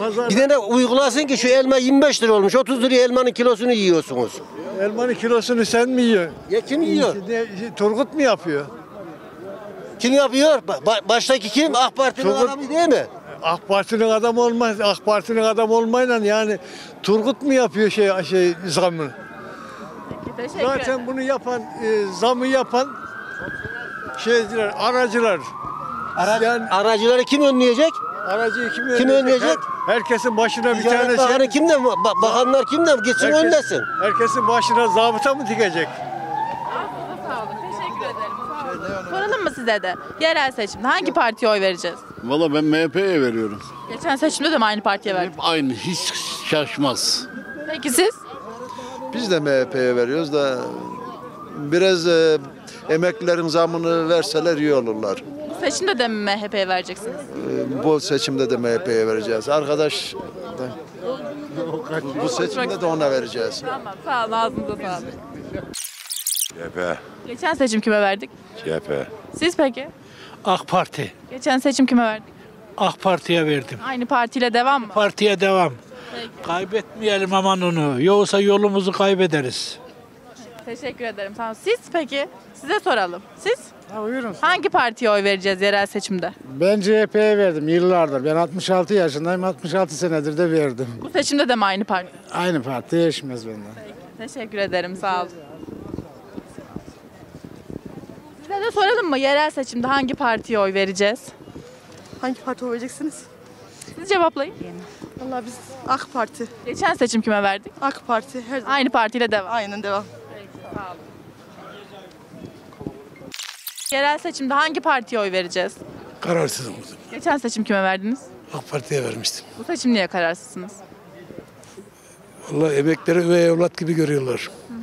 bir tane uygulasın ki şu elma 25 lira olmuş. 30 liraya elmanın kilosunu yiyorsunuz. Elmanın kilosunu sen mi yiyorsun? Ya kim yiyor? Turgut mu yapıyor? Kim yapıyor? Baştaki kim? AK Parti'nin adamı değil mi? AK Parti'nin adamı olmaz. AK Parti'nin adamı olmayla yani Turgut mu yapıyor şey zamını? Peki, zaten bunu yapan, zamı yapan şeyciler, aracılar. Yani, aracıları kim önleyecek? Aracıyı kim önleyecek? Herkesin başına bir tane şey. Kimden? Bakanlar kimden? Gitsin önlesin. Herkesin başına zabıta mı dikecek? Ağzınıza sağlık. Teşekkür ederim. Soralım mı size de? Yerel seçimde hangi partiye oy vereceğiz? Valla ben MHP'ye veriyorum. Geçen seçimde de mi aynı partiye verdik? Hep aynı. Hiç şaşmaz. Peki siz? Biz de MHP'ye veriyoruz da biraz emeklilerin zamını verseler iyi olurlar. Bu seçimde de mi MHP'ye vereceksiniz? Bu seçimde de MHP'ye vereceğiz. Arkadaş bu seçimde de ona vereceğiz. Tamam, sağ olun, ağzınıza sağlık. CHP. Geçen seçim kime verdik? CHP. Siz peki? AK Parti. Geçen seçim kime verdik? AK Parti'ye verdim. Aynı partiyle devam mı? Partiye devam. Peki. Kaybetmeyelim aman onu. Yoksa yolumuzu kaybederiz. Teşekkür ederim. Tamam. Siz peki? Size soralım. Siz? Ha, buyurun. Hangi partiye oy vereceğiz yerel seçimde? Ben CHP'ye verdim yıllardır. Ben 66 yaşındayım. 66 senedir de verdim. Bu seçimde de mi aynı parti? Aynı parti değişmez benden. Peki. Teşekkür ederim. Sağ olun. Size de soralım mı? Yerel seçimde hangi partiye oy vereceğiz? Hangi partiye oy vereceksiniz? Siz cevaplayın. Vallahi biz AK Parti. Geçen seçim kime verdik? AK Parti. Her zaman. Aynı partiyle devam. Aynen devam. Sağ olun. Yerel seçimde hangi partiye oy vereceğiz? Kararsızım. Geçen seçim kime verdiniz? AK Parti'ye vermiştim. Bu seçim niye kararsızsınız? Vallahi emekleri ve evlat gibi görüyorlar. Hı hı.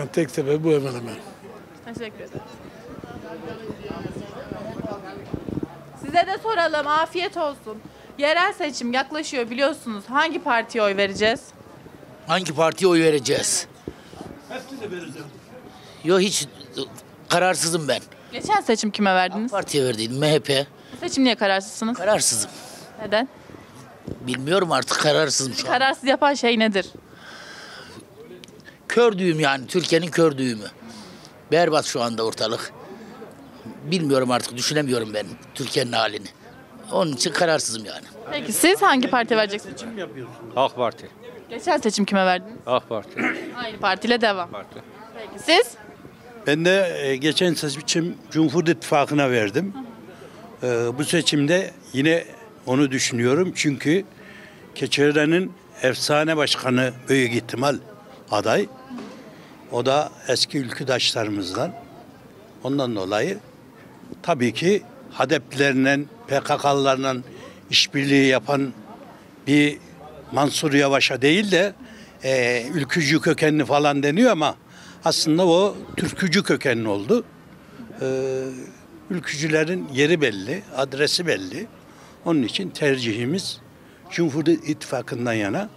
Yani tek sebebi bu hemen hemen. Teşekkür ederim. Size de soralım, afiyet olsun. Yerel seçim yaklaşıyor biliyorsunuz. Hangi partiye oy vereceğiz? Hangi partiye oy vereceğiz? Hepsini vereceğim. Yok, hiç kararsızım ben. Geçen seçim kime verdiniz? AK Parti'ye verdiydim, MHP. Seçim niye kararsızsınız? Kararsızım. Neden? Bilmiyorum artık, kararsızım şu an. Kararsız yapan şey nedir? Kör düğüm yani, Türkiye'nin kör düğümü. Berbat şu anda ortalık. Bilmiyorum artık, düşünemiyorum ben Türkiye'nin halini. Onun için kararsızım yani. Peki siz hangi partiye vereceksiniz? AK Parti. Geçen seçim kime verdiniz? AK Parti. Aynı partiyle devam. Parti. Peki siz? Ben de geçen seçim Cumhur İttifakı'na verdim. Bu seçimde yine onu düşünüyorum. Çünkü Keçiören'in efsane başkanı büyük ihtimal aday. O da eski ülküdaşlarımızdan. Ondan dolayı tabii ki HADEP'lerle, PKK'larla işbirliği yapan bir Mansur Yavaş'a değil de ülkücü kökenli falan deniyor ama aslında o Türkücü kökenli oldu. Ülkücülerin yeri belli, adresi belli. Onun için tercihimiz Cumhur İttifakı'ndan yana.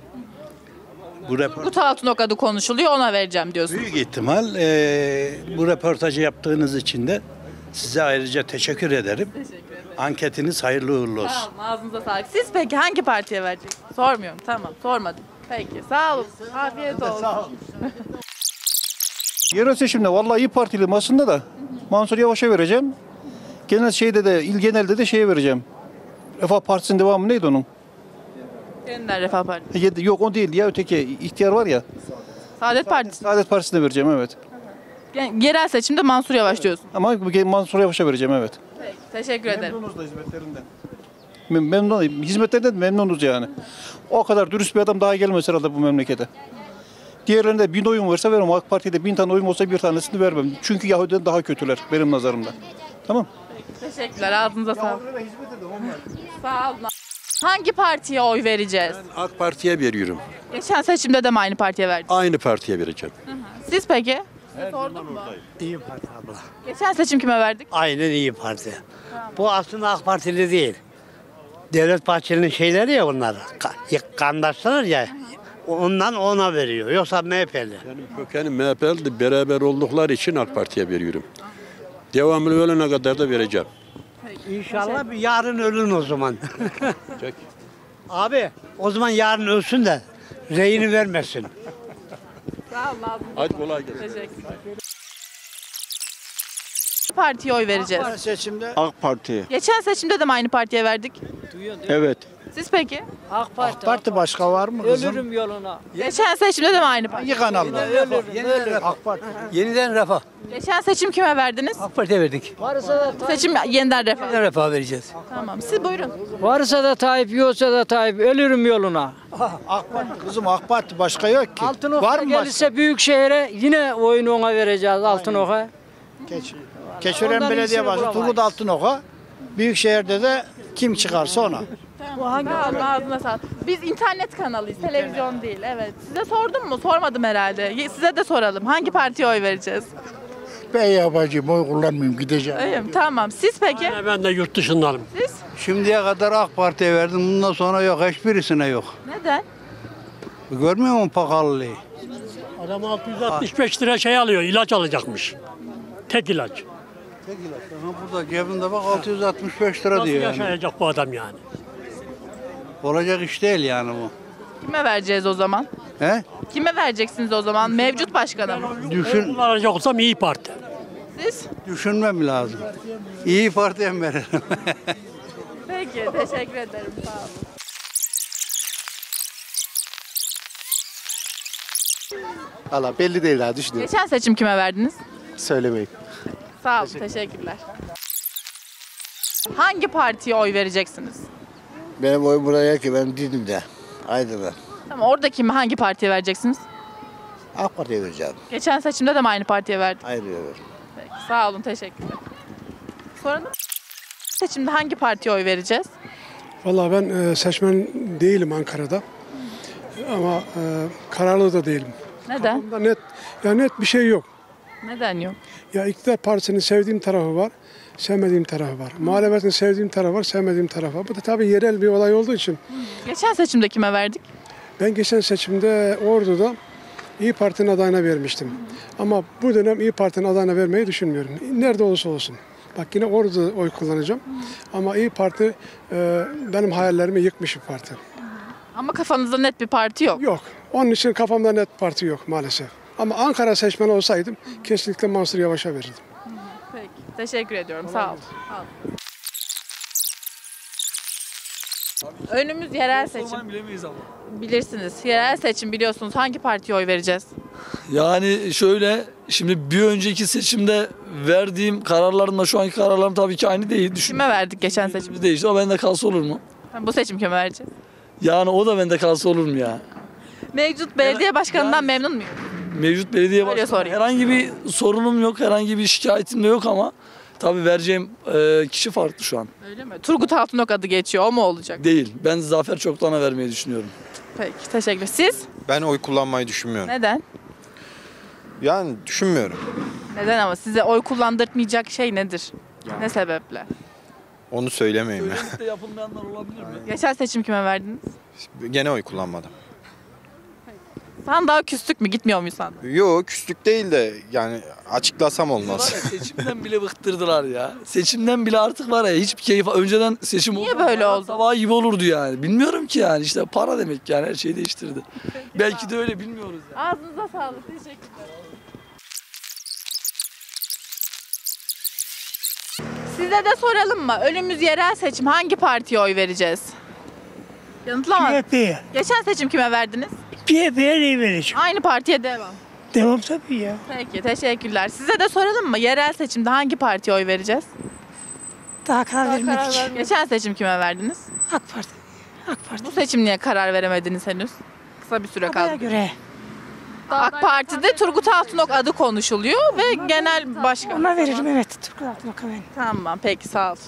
Turgut Altınok adı konuşuluyor, ona vereceğim diyorsunuz. Büyük ihtimal bu röportajı yaptığınız için de size ayrıca teşekkür ederim. Teşekkür ederim. Anketiniz hayırlı uğurlu olsun. Tamam, ağzınıza sağlık. Siz peki hangi partiye vereceksiniz? Sormuyorum, tamam, sormadım. Peki, sağ olun. Afiyet olsun. Sağ olun. Yerel seçimde vallahi İYİ Partiliyim aslında da Mansur Yavaş'a vereceğim. Genel şeyde de, il genelde de şeye vereceğim. Refah Partisi'nin devamı neydi onun? Yeniden Refah Partisi. Yok o değil ya, öteki ihtiyar var ya. Saadet Partisi. Saadet Partisi'ne vereceğim, evet. Yani yerel seçimde Mansur Yavaş evet. Diyorsun. Ama Mansur Yavaş'a vereceğim, evet. Peki, teşekkür ederim. Memnunuz da hizmetlerinden. Memnun, hizmetlerinden memnunuz yani. O kadar dürüst bir adam daha gelmez herhalde bu memlekete. Diğerlerinde 1000 oyun varsa veririm. AK Parti'de 1000 tane oyun olsa bir tanesini vermem. Çünkü Yahudiler daha kötüler benim nazarımda. Tamam. Peki, teşekkürler. Ağzınıza sağlık. Sağ olun. Hangi partiye oy vereceğiz? Ben AK Parti'ye veriyorum. Geçen seçimde de mi aynı partiye verdiniz? Aynı partiye vereceğim. Hı hı. Siz peki? Sordum mu? İYİ Parti abla. Geçen seçim kime verdik? Aynen İYİ Parti. Tamam. Bu aslında AK Partili değil. Devlet Bahçeli'nin şeyleri ya bunlar. Kandaşlar ya. Hı hı. Ondan ona veriyor. Yoksa MHP'li. Benim kökenim MHP'li, beraber oldukları için AK Parti'ye veriyorum. Devamlı ölene kadar da vereceğim. İnşallah bir yarın ölün o zaman. Çek. Abi o zaman yarın ölsün de reyini vermesin. Sağ olun abi. Hadi kolay gelsin. Teşekkürler. Partiye oy vereceğiz. AK Parti'ye. Geçen seçimde de mi aynı partiye verdik? Evet. Siz peki? AK Parti. AK Parti başka var mı kızım? Ölürüm yoluna. Geçen seçimde de mi aynı parti? Yıkan abla. Yeniden Refah. AK Parti. Yeniden Refah. Geçen seçim kime verdiniz? AK Parti'ye verdik. Varsa da seçim yeniden Refah. Yeniden Refah vereceğiz. Tamam. Siz buyurun. Varsa da Tayyip, yoksa da Tayyip. Ölürüm yoluna. AK Parti kızım, AK Parti başka yok ki. Altınok'a gelirse Büyükşehir'e yine oyunu ona vereceğiz, Altınok'a. Keçiören Belediye Başkanı Turgut Altınok'a. Büyükşehir'de de kim çıkarsa ona. Tamam. Biz internet kanalıyız, televizyon değil. Evet. Size sordum mu? Sormadım herhalde. Size de soralım. Hangi partiye oy vereceğiz? Ben yabancıyım, oy kullanmayayım, gideceğim. Öyle mi? Tamam. Siz peki? Aynen, ben de yurt dışındanım. Siz? Şimdiye kadar AK Parti'ye verdim, bundan sonra yok, hiçbirisine yok. Neden? Görmüyor musun pahalılığı? Adam 665 lira şey alıyor, ilaç alacakmış. Tek ilaç. Tek ilaç. Aha, burada cebinde bak 665 lira nasıl diyor. Nasıl yaşayacak yani bu adam yani? Olacak iş değil yani bu. Kime vereceğiz o zaman? He? Kime vereceksiniz o zaman? Mevcut başkana mı? Kullanacak olsam İYİ Parti. Siz? Düşünmem lazım. İYİ Parti'ye mi verelim? Peki, teşekkür ederim. Sağ olun. Valla belli değil daha, düşünüyorum. Geçen seçim kime verdiniz? Söylemeyin. Sağ olun, teşekkürler. Hangi partiye oy vereceksiniz? Benim oyum buraya ki, ben Didim'de, Aydın'da. Tamam, oradaki hangi partiye vereceksiniz? AK Parti'ye vereceğim. Geçen seçimde de mi aynı partiye verdiniz? Aynı partiye verdim. Peki, sağ olun, teşekkürler. Sorun mu? Seçimde hangi partiye oy vereceğiz? Valla ben seçmen değilim Ankara'da. Ama kararlı da değilim. Neden? Kafamda net bir şey yok. Neden yok? Ya iktidar partisinin sevdiğim tarafı var, sevmediğim tarafı var. Muhalefetin sevdiğim tarafı var, sevmediğim tarafı var. Bu da tabii yerel bir olay olduğu için. Geçen seçimde kime verdik? Ben geçen seçimde Ordu'da İYİ Parti'nin adayına vermiştim. Ama bu dönem İYİ Parti'nin adayına vermeyi düşünmüyorum. Nerede olursa olsun. Bak yine Ordu'da oy kullanacağım. Ama İYİ Parti benim hayallerimi yıkmış bir parti. Ama kafanızda net bir parti yok. Yok. Onun için kafamda net parti yok maalesef. Ama Ankara seçmeni olsaydım kesinlikle Mansur Yavaş'a verirdim. Peki. Teşekkür ediyorum. Sağ olun. Sağ olun. Önümüz yerel seçim. Bilirsiniz. Yerel seçim biliyorsunuz. Hangi partiye oy vereceğiz? Yani şöyle, şimdi bir önceki seçimde verdiğim kararlarımla şu anki kararlarım tabii ki aynı değil. Kime verdik geçen seçimde? Değişti ama bende kalsa olur mu? Bu seçim kime vereceğiz? Yani o da bende kalsa olur mu ya? Mevcut belediye başkanından yani, memnun muyum? Mevcut belediye başkanı herhangi bir sorunum yok, herhangi bir şikayetim de yok ama tabii vereceğim kişi farklı şu an. Öyle mi? Turgut Altınok adı geçiyor, o mu olacak? Değil. Ben Zafer Çoktan'a vermeyi düşünüyorum. Peki, teşekkürler. Siz? Ben oy kullanmayı düşünmüyorum. Neden? Yani düşünmüyorum. Neden ama? Size oy kullandırtmayacak şey nedir? Yani. Ne sebeple? Onu söylemeyeyim ya. Söylelikte yapılmayanlar olabilir mi? Geçen seçim kime verdiniz? Gene oy kullanmadım. Sandığa küstük mü? Gitmiyor muyuz sandığa? Yok, küstük değil de yani açıklasam olmaz. Ya, seçimden bile bıktırdılar ya. Seçimden bile artık var ya hiçbir keyif. Önceden seçim niye böyle oldu? Sabah gibi olurdu yani. Bilmiyorum ki yani işte para demek yani her şeyi değiştirdi. Belki de öyle bilmiyoruz yani. Ağzınıza sağlık. Teşekkürler. Size de soralım mı? Önümüz yerel seçim. Hangi partiye oy vereceğiz? Yanıtlamadım. Geçen seçim kime verdiniz? PYP'ye neyi vereceğim? Aynı partiye devam. Devam tabii ya. Peki, teşekkürler. Size de soralım mı? Yerel seçimde hangi partiye oy vereceğiz? Daha karar vermedik. Geçen seçim kime verdiniz? AK Parti. AK Parti. Bu seçim niye karar veremediniz henüz? Kısa bir süre kaldı. Adaya göre. AK Parti'de Turgut Altınok adı konuşuluyor ve genel başkan. Ona veririm evet, Turgut Altınok'a ben. Tamam, peki sağ olun.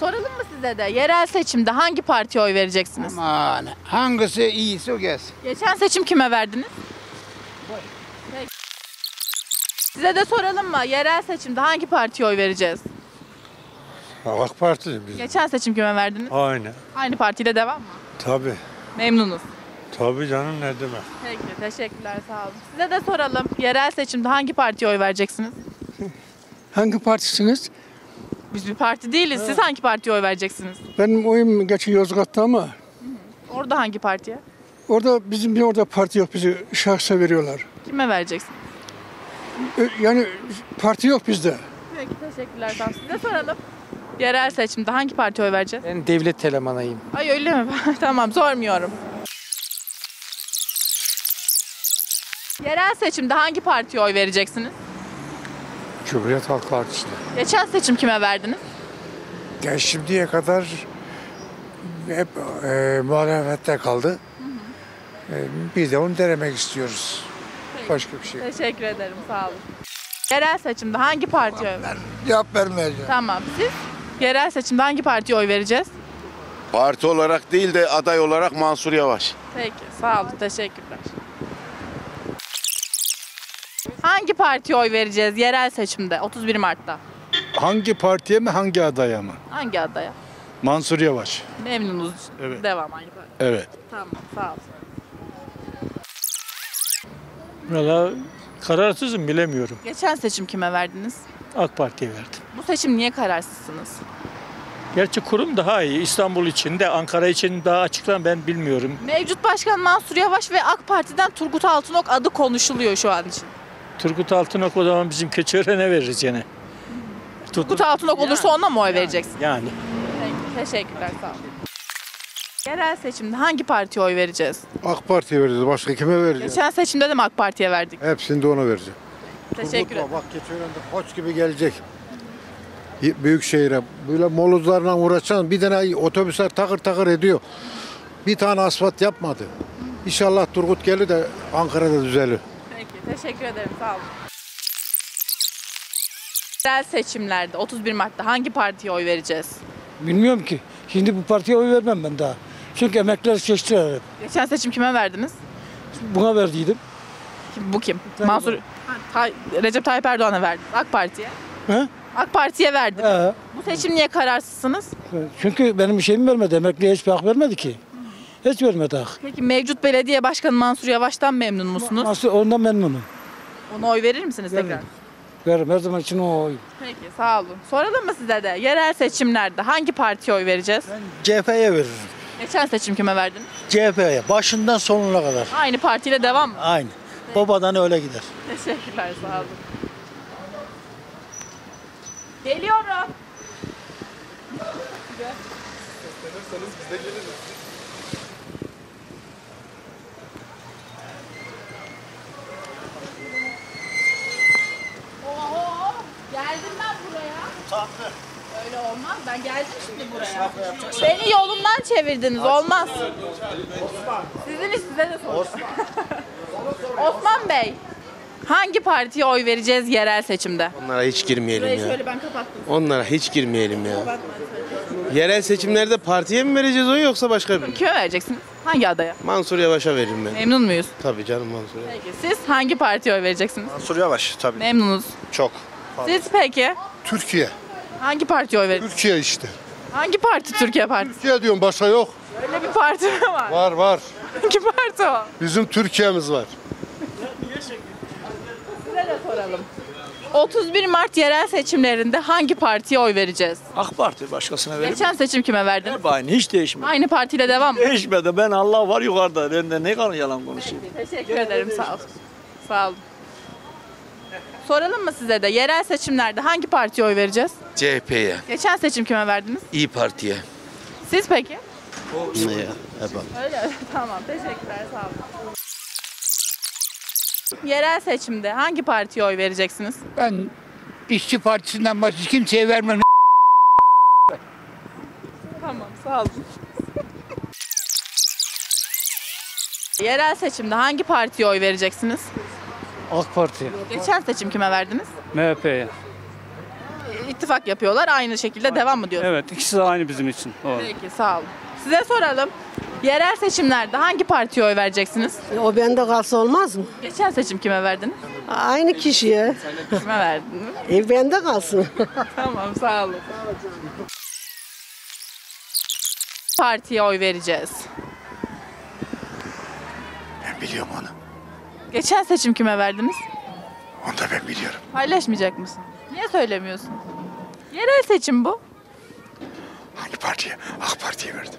Soralım mı size de? Yerel seçimde hangi partiye oy vereceksiniz? Aman, hangisi iyiyse o gelsin. Geçen seçim kime verdiniz? Peki. Size de soralım mı? Yerel seçimde hangi partiye oy vereceğiz? AK Parti. Geçen seçim kime verdiniz? Aynı. Aynı partiyle devam mı? Tabii. Memnunuz. Tabii canım, ne demek. Peki, teşekkürler, sağ olun. Size de soralım, yerel seçimde hangi partiye oy vereceksiniz? Hangi partisiniz? Biz bir parti değiliz. Siz hangi partiye oy vereceksiniz? Benim oyum geçen Yozgat'ta ama. Hı hı. Orada hangi partiye? Orada bizim bir orada parti yok, bizi şahsa veriyorlar. Kime vereceksiniz? Yani parti yok bizde. Peki, teşekkürler. Tamam, size soralım. Yerel seçimde hangi partiye oy vereceğiz? Ben devlet elemanıyım. Ay öyle mi? Tamam, sormuyorum. Yerel seçimde hangi partiye oy vereceksiniz? Cumhuriyet Halk Partisi'ne. Geçen seçim kime verdiniz? Ya şimdiye kadar hep muhalefette kaldı. Hı hı. Bir de onu denemek istiyoruz. Peki. Başka bir şey. Teşekkür ederim, sağ olun. Yerel seçimde hangi partiye oy vereceğiz? Cevap vermeyeceğim. Tamam, siz? Yerel seçimde hangi partiye oy vereceğiz? Parti olarak değil de aday olarak Mansur Yavaş. Peki, sağ olun, teşekkürler. Hangi partiye oy vereceğiz yerel seçimde 31 Mart'ta? Hangi partiye mi, hangi adaya mı? Hangi adaya? Mansur Yavaş. Memnunuz. Evet. Devam aynı parti. Evet. Tamam, sağ olun. Valla kararsızım, bilemiyorum. Geçen seçim kime verdiniz? AK Parti'ye verdim. Bu seçim niye kararsızsınız? Gerçi kurum daha iyi. İstanbul için de Ankara için daha açıklan ben bilmiyorum. Mevcut Başkan Mansur Yavaş ve AK Parti'den Turgut Altınok adı konuşuluyor şu an için. Turgut Altınok o zaman bizim Keçiören'e veririz yine. Turgut Altınok olursa yani, ona mı oy vereceksin? Yani. Peki, teşekkürler, sağ olun. Yerel seçimde hangi partiye oy vereceğiz? AK Parti'ye vereceğiz. Başka kime vereceğiz? Geçen seçimde de mi AK Parti'ye verdik? Hepsinde ona vereceğim. Teşekkür ederim. Bak Keçiören'de koç gibi gelecek. Büyükşehir'e böyle molozlarla uğraşan bir tane otobüsler takır takır ediyor. Bir tane asfalt yapmadı. İnşallah Turgut gelir de Ankara'da düzelir. Peki, teşekkür ederim, sağ olun. Yerel seçimlerde 31 Mart'ta hangi partiye oy vereceğiz? Bilmiyorum ki. Şimdi bu partiye oy vermem ben daha. Çünkü emekliler seçtiler. Geçen seçim kime verdiniz? Buna verdiydim. Bu kim? Mansur Recep Tayyip Erdoğan'a verdiniz. AK Parti'ye. He? AK Parti'ye verdim. Bu seçim niye kararsızsınız? Çünkü benim şeyimi vermedi. Emekliye hiçbir hak vermedi ki. Hiç vermedi hak. Peki mevcut belediye başkanı Mansur Yavaş'tan memnun musunuz? Ondan memnunum. Ona oy verir misiniz tekrar? Veririm. Her zaman için o oy. Peki, sağ olun. Soralım mı size de? Yerel seçimlerde hangi partiye oy vereceğiz? Ben CHP'ye veririm. Geçen seçim kime verdiniz? CHP'ye. Başından sonuna kadar. Aynı partiyle devam mı? Aynı. Peki. Babadan öyle gider. Teşekkürler, sağ olun. Geliyorum. Seslenirseniz biz de geliriz. Oho! Geldim ben buraya. Tatlı. Öyle olmaz. Ben geldim şimdi buraya. Beni yolumdan çevirdiniz. Olmaz. Osman. Sizin iş size de sorun. Osman. Osman Bey. Hangi partiye oy vereceğiz yerel seçimde? Onlara hiç girmeyelim ya. Şöyle ben kapattım. Onlara hiç girmeyelim ya. Yerel seçimlerde partiye mi vereceğiz oyu yoksa başka bir? Kime vereceksin? Hangi adaya? Mansur Yavaş'a veririm ben. Memnun muyuz? Tabii canım, Mansur Yavaş. Peki siz hangi partiye oy vereceksiniz? Mansur Yavaş tabii. Memnunuz. Çok. Pardon. Siz peki? Türkiye. Hangi partiye oy vereceksiniz? Türkiye işte. Hangi parti? Türkiye partisi. Türkiye diyorum, başka yok. Öyle bir parti mi var? Var var. Hangi parti var? Bizim Türkiye'miz var. 31 Mart yerel seçimlerinde hangi partiye oy vereceğiz? AK Parti, başkasına verir. Geçen seçim kime verdiniz? Hep aynı, hiç değişmedi. Aynı partiyle devam mı? Değişmedi. Ben Allah var yukarıda. Ben de ne kadar yalan konuşayım. Peki, teşekkür ederim. Sağ olun. Sağ olun. Soralım mı size de yerel seçimlerde hangi partiye oy vereceğiz? CHP'ye. Geçen seçim kime verdiniz? İyi Parti'ye. Siz peki? Ne ya? Öyle. Tamam. Teşekkürler. Sağ olun. Yerel seçimde hangi partiye oy vereceksiniz? Ben İşçi Partisi'nden başka kimseye vermem. Tamam, sağ olun. Yerel seçimde hangi partiye oy vereceksiniz? AK Parti'ye. Geçen seçim kime verdiniz? MHP'ye. İttifak yapıyorlar, aynı şekilde aynı. Devam mı diyorsunuz? Evet, ikisi de aynı bizim için. Doğru. Peki, sağ olun. Size soralım. Yerel seçimlerde hangi partiye oy vereceksiniz? O bende kalsa olmaz mı? Geçen seçim kime verdiniz? Aynı kişiye. Kime verdiniz? Bende kalsın. Tamam, sağ olun. Partiye oy vereceğiz. Ben biliyorum onu. Geçen seçim kime verdiniz? Onu da ben biliyorum. Paylaşmayacak mısın? Niye söylemiyorsun? Yerel seçim bu. Hangi partiye? AK Parti'ye verdim.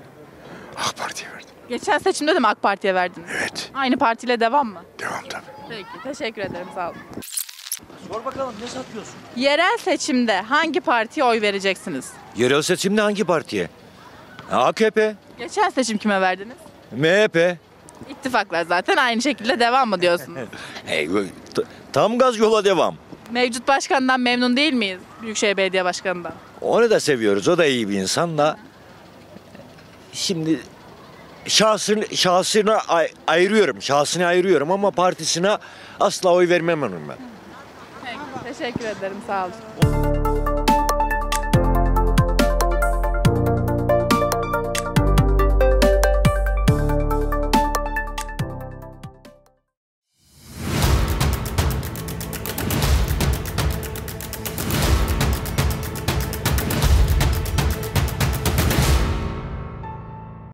AK Parti'ye verdim. Geçen seçimde de mi AK Parti'ye verdiniz? Evet. Aynı partiyle devam mı? Devam tabii. Peki, teşekkür ederim, sağ olun. Sor bakalım, ne satıyorsun? Yerel seçimde hangi partiye oy vereceksiniz? Yerel seçimde hangi partiye? AKP. Geçen seçim kime verdiniz? MHP. İttifaklar zaten aynı şekilde devam mı diyorsunuz? Tam gaz yola devam. Mevcut başkandan memnun değil miyiz? Büyükşehir Belediye Başkanı'ndan. Onu da seviyoruz, o da iyi bir insan da. Şimdi şahsını ayırıyorum ama partisine asla oy vermem ben. Peki, teşekkür ederim, sağ olun.